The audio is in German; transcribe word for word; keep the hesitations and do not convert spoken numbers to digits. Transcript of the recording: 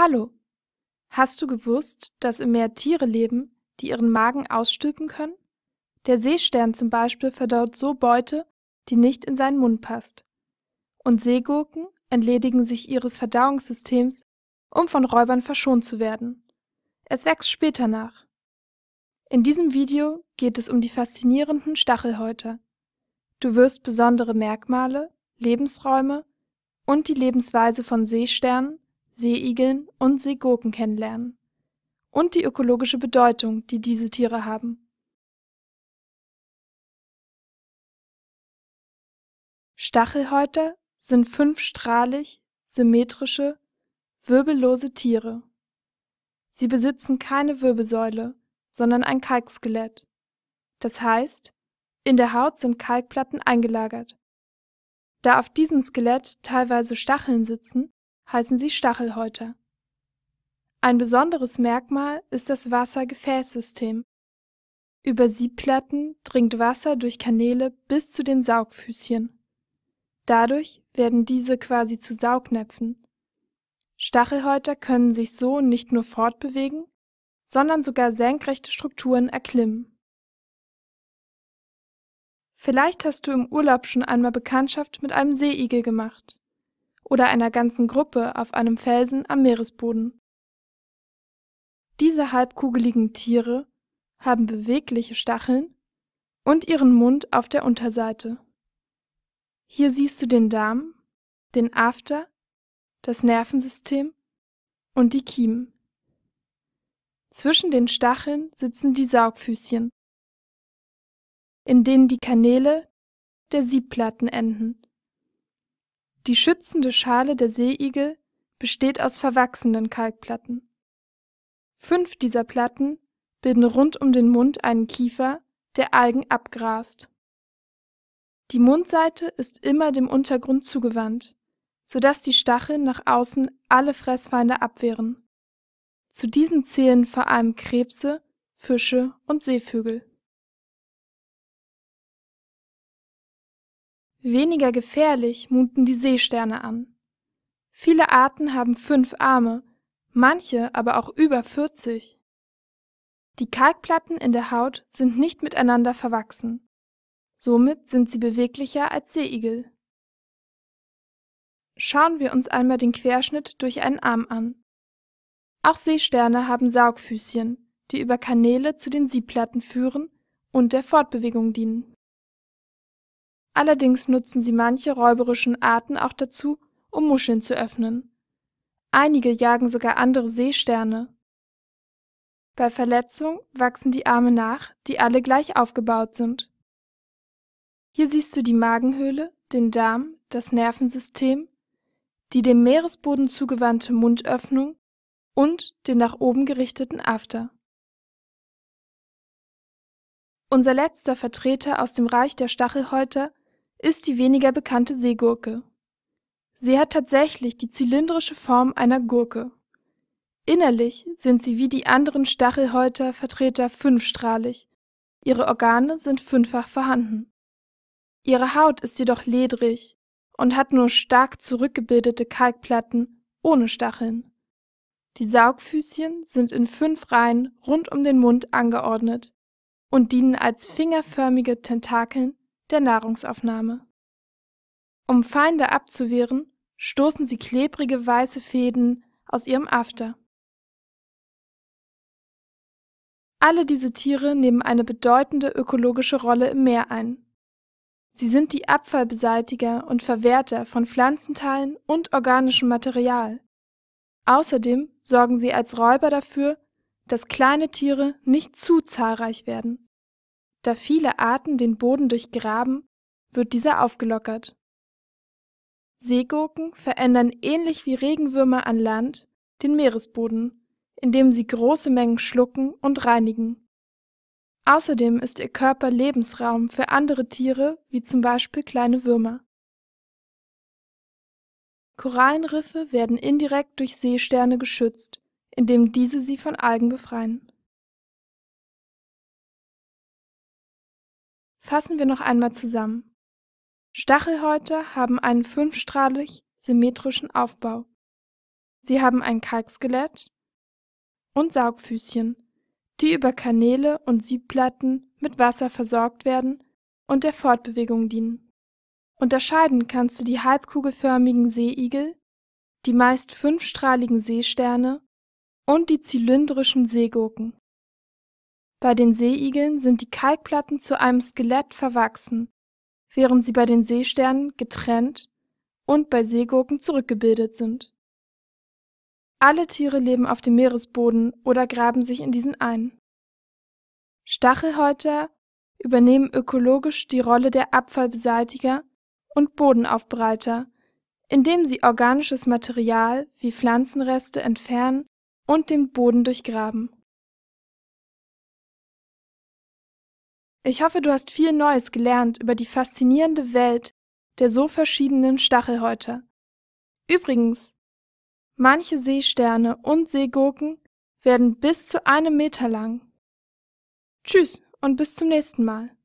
Hallo, hast du gewusst, dass im Meer Tiere leben, die ihren Magen ausstülpen können? Der Seestern zum Beispiel verdaut so Beute, die nicht in seinen Mund passt. Und Seegurken entledigen sich ihres Verdauungssystems, um von Räubern verschont zu werden. Es wächst später nach. In diesem Video geht es um die faszinierenden Stachelhäuter. Du wirst besondere Merkmale, Lebensräume und die Lebensweise von Seesternen, Seeigeln und Seegurken kennenlernen. Und die ökologische Bedeutung, die diese Tiere haben. Stachelhäuter sind fünfstrahlig, symmetrische, wirbellose Tiere. Sie besitzen keine Wirbelsäule, sondern ein Kalkskelett. Das heißt, in der Haut sind Kalkplatten eingelagert. Da auf diesem Skelett teilweise Stacheln sitzen, heißen sie Stachelhäuter. Ein besonderes Merkmal ist das Wassergefäßsystem. Über Siebplatten dringt Wasser durch Kanäle bis zu den Saugfüßchen. Dadurch werden diese quasi zu Saugnäpfen. Stachelhäuter können sich so nicht nur fortbewegen, sondern sogar senkrechte Strukturen erklimmen. Vielleicht hast du im Urlaub schon einmal Bekanntschaft mit einem Seeigel gemacht oder einer ganzen Gruppe auf einem Felsen am Meeresboden. Diese halbkugeligen Tiere haben bewegliche Stacheln und ihren Mund auf der Unterseite. Hier siehst du den Darm, den After, das Nervensystem und die Kiemen. Zwischen den Stacheln sitzen die Saugfüßchen, in denen die Kanäle der Siebplatten enden. Die schützende Schale der Seeigel besteht aus verwachsenen Kalkplatten. Fünf dieser Platten bilden rund um den Mund einen Kiefer, der Algen abgrast. Die Mundseite ist immer dem Untergrund zugewandt, sodass die Stacheln nach außen alle Fressfeinde abwehren. Zu diesen zählen vor allem Krebse, Fische und Seevögel. Weniger gefährlich muten die Seesterne an. Viele Arten haben fünf Arme, manche aber auch über vierzig. Die Kalkplatten in der Haut sind nicht miteinander verwachsen. Somit sind sie beweglicher als Seeigel. Schauen wir uns einmal den Querschnitt durch einen Arm an. Auch Seesterne haben Saugfüßchen, die über Kanäle zu den Siebplatten führen und der Fortbewegung dienen. Allerdings nutzen sie manche räuberischen Arten auch dazu, um Muscheln zu öffnen. Einige jagen sogar andere Seesterne. Bei Verletzung wachsen die Arme nach, die alle gleich aufgebaut sind. Hier siehst du die Magenhöhle, den Darm, das Nervensystem, die dem Meeresboden zugewandte Mundöffnung und den nach oben gerichteten After. Unser letzter Vertreter aus dem Reich der Stachelhäuter ist die weniger bekannte Seegurke. Sie hat tatsächlich die zylindrische Form einer Gurke. Innerlich sind sie wie die anderen Stachelhäuter-Vertreter fünfstrahlig. Ihre Organe sind fünffach vorhanden. Ihre Haut ist jedoch ledrig und hat nur stark zurückgebildete Kalkplatten ohne Stacheln. Die Saugfüßchen sind in fünf Reihen rund um den Mund angeordnet und dienen als fingerförmige Tentakeln der Nahrungsaufnahme. Um Feinde abzuwehren, stoßen sie klebrige weiße Fäden aus ihrem After. Alle diese Tiere nehmen eine bedeutende ökologische Rolle im Meer ein. Sie sind die Abfallbeseitiger und Verwerter von Pflanzenteilen und organischem Material. Außerdem sorgen sie als Räuber dafür, dass kleine Tiere nicht zu zahlreich werden. Da viele Arten den Boden durchgraben, wird dieser aufgelockert. Seegurken verändern ähnlich wie Regenwürmer an Land den Meeresboden, indem sie große Mengen schlucken und reinigen. Außerdem ist ihr Körper Lebensraum für andere Tiere, wie zum Beispiel kleine Würmer. Korallenriffe werden indirekt durch Seesterne geschützt, indem diese sie von Algen befreien. Fassen wir noch einmal zusammen. Stachelhäuter haben einen fünfstrahlig symmetrischen Aufbau. Sie haben ein Kalkskelett und Saugfüßchen, die über Kanäle und Siebplatten mit Wasser versorgt werden und der Fortbewegung dienen. Unterscheiden kannst du die halbkugelförmigen Seeigel, die meist fünfstrahligen Seesterne und die zylindrischen Seegurken. Bei den Seeigeln sind die Kalkplatten zu einem Skelett verwachsen, während sie bei den Seesternen getrennt und bei Seegurken zurückgebildet sind. Alle Tiere leben auf dem Meeresboden oder graben sich in diesen ein. Stachelhäuter übernehmen ökologisch die Rolle der Abfallbeseitiger und Bodenaufbereiter, indem sie organisches Material wie Pflanzenreste entfernen und den Boden durchgraben. Ich hoffe, du hast viel Neues gelernt über die faszinierende Welt der so verschiedenen Stachelhäuter. Übrigens, manche Seesterne und Seegurken werden bis zu einem Meter lang. Tschüss und bis zum nächsten Mal.